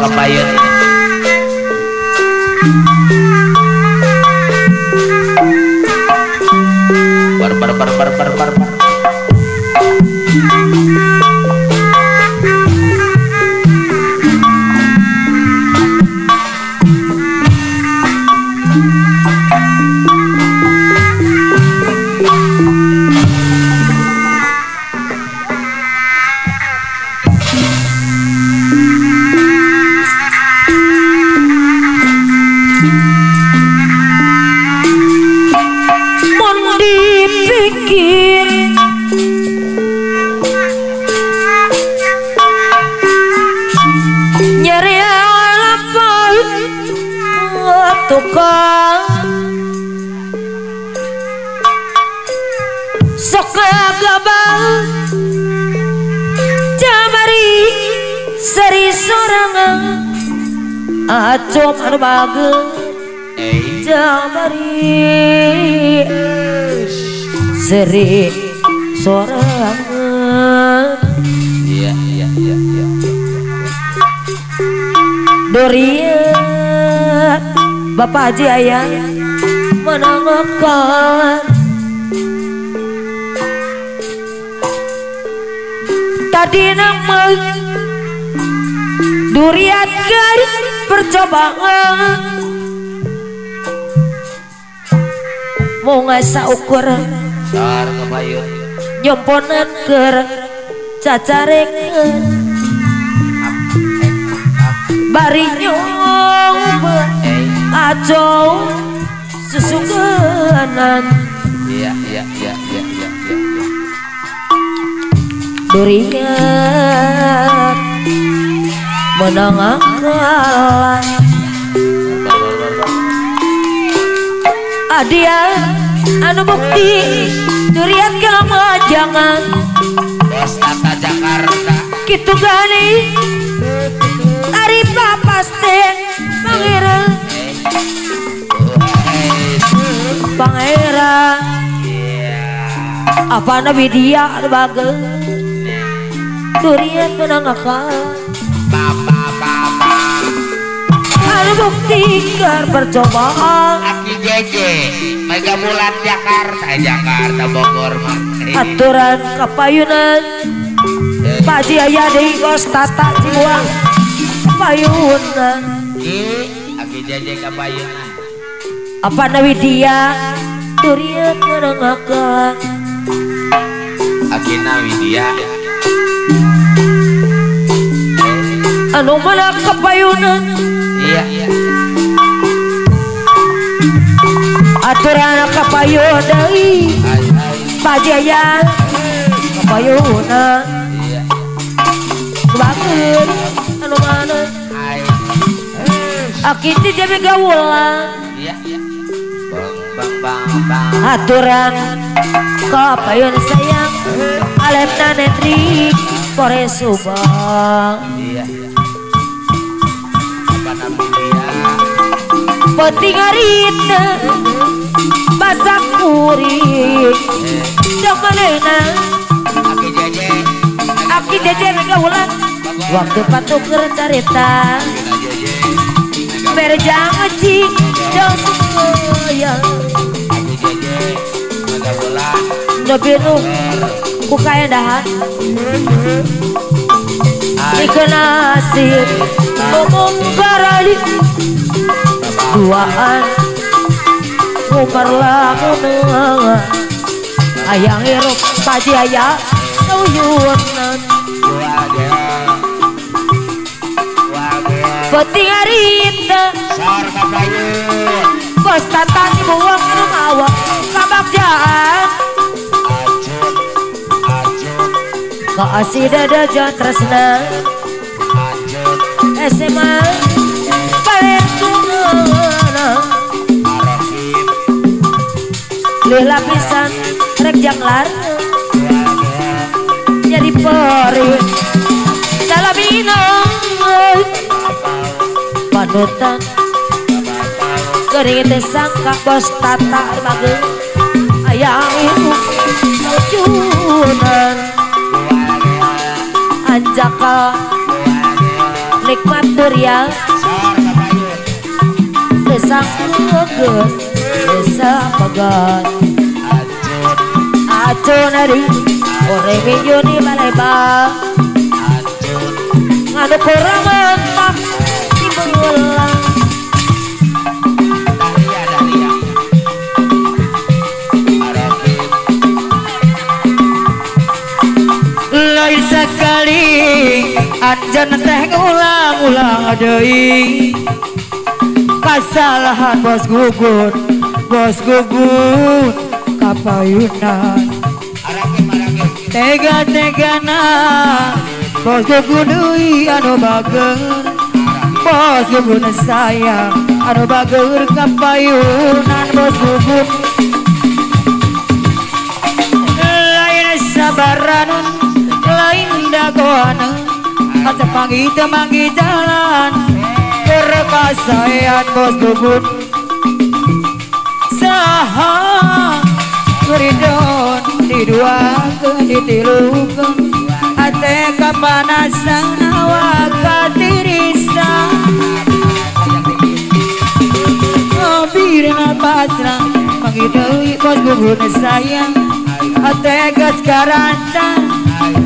lepayeun. Bar. Acom anu bagel jamari seri sorangan. Iya. Doria Bapak Haji Ayah menangokan tadi nama durian garis percobaan mau ngasah ukur nyomponan ker cacarek bari nyong acau susukanan durian menang kalah adia anu bukti durian kamu jangan Bestaka Jakarta kitu gani ari papaste pangeran apa nabi dia bagel durian menang kalah anu bukti ker percobaan aki JJ mega bulan Jakarta Bogor aturan kapayunan Pak Haji Ayah di kos tata Cibuang kapayunan aki JJ kapayunan apa nawi dia durian menengakan aki nawi dia anu mana kapayunan. Iya. Aturan kapayun deui pajayan kapayuna. Iya. Bageun anu mana? Aki teh jadi gawulan. Iya. Bang. Aturan kapayun sayang alepna netri pore Subang. Iya. Penting arita basak kuring jamalena aki jeje mega ulang waktu patuk cerita berjang cing jauh semuanya aki jeje mega ulang nyobiru bukanya dahan dikenasir ngomong karali duaan kumarlah menengah ayang hirup Paji Ayah sauyunan penting harita bos tata Cibuang rumawak kabagjaan kaasih dada jauh tresna SMA lih lapisan rek janglar jadi pori dalam binong panutan kering sangka bos tata bagi ayah ibu tujuan anjaka nikmat material Desa Bogor, Desa Bogor Acun ari ore minjuni maleba ngaduk ora mentah timbulang loi sekali anjen teh ngulang-ulang deui kasalahan bos gugur kapayunan tega-tegana bos gugur deui anu bageur bos gugur sayang anu bageur kapayunan bos gugur lain sabaranun lain dagoanan kaca panggih-panggih jalan kerepasayan bos gugur saha kuridon di dua di tilukan ate kapanasan awak katirisa ngobirna pasna mangidoi bos gugur sayang ate gaskaranta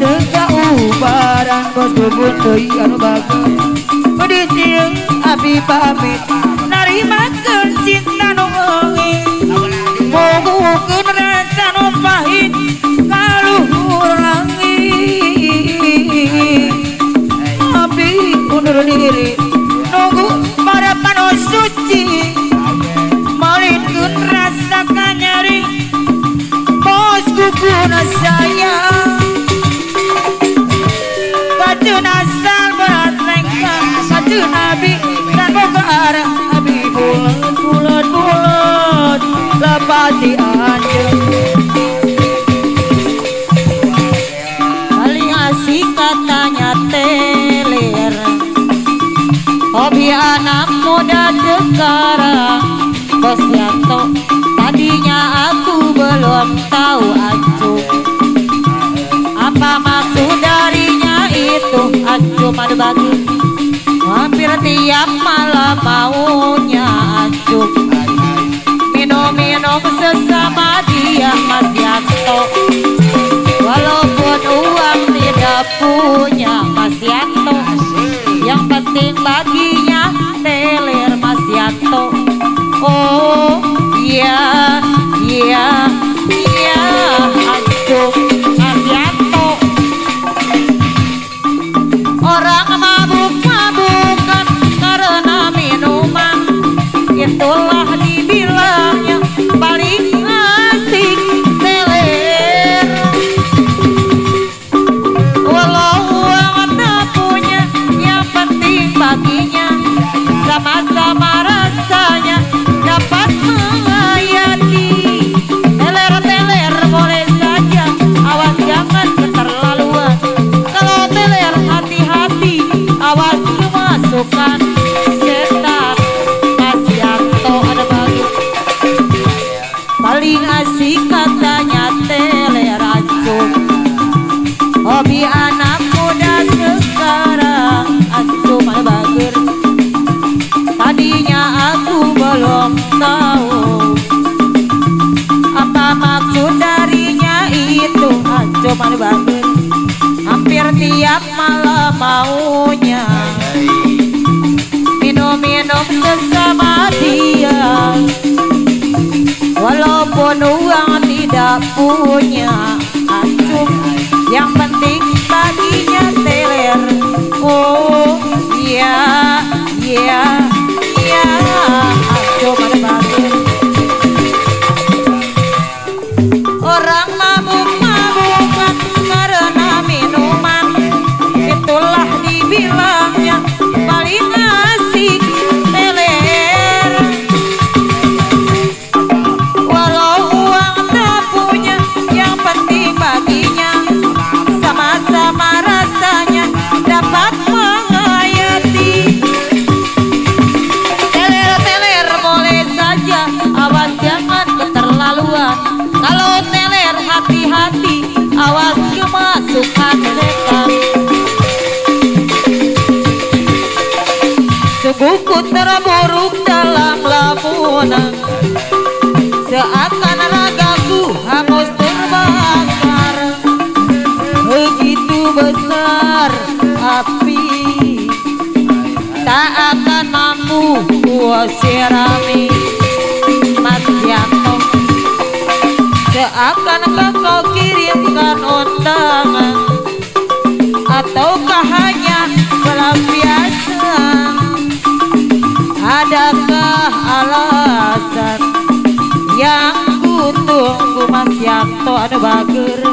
teka ubaran bos gugur tei anu bagus peditiung abi pamit narimakeun cinta nu eungih muguhkeun rasa nu pahit ka luhur langit abi undur diri nunggu parapan suci malikeun rasa ka nyeri bos gugur sayang bacun asal beratengkang bacun abi dan bogar abi bulan-bulan lepati aja paling asik katanya teler hobi anak muda sekarang bos Yanto tadinya aku belum tahu acu apa maksud dari itu acu madu bagi hampir tiap malam maunya acu minum-minum sesama dia Mas Yanto walaupun uang tidak punya Mas Yanto yang penting baginya teler Mas Yanto oh iya iya iya acu itulah dibilangnya paling asik teler walau uang tak punya yang penting baginya sama-sama rasanya dapat menghayati teler-teler boleh saja awas jangan keterlaluan kalau teler hati-hati awas kemasukan setan paling asik katanya teler acu hobi anak muda sekarang acu malah bagir tadinya aku belum tahu apa maksud darinya itu acu malah bagir hampir tiap malam maunya minum-minum sesama dia walaupun uang tidak punya acuh yang penting baginya teler oh iya iya iya acuh berbagi orang mabuk-mabukan karena minuman itulah dibilangnya paling asik baginya sama pesona, seakan ragaku hangus terbakar. Begitu besar api, tak akan mampu ku sirami. Mas Yanto, seakankah kau kirimkan undangan, ataukah hanya pelampiasan? Adakah alasan yang ku tunggu Mas Yanto ada bager?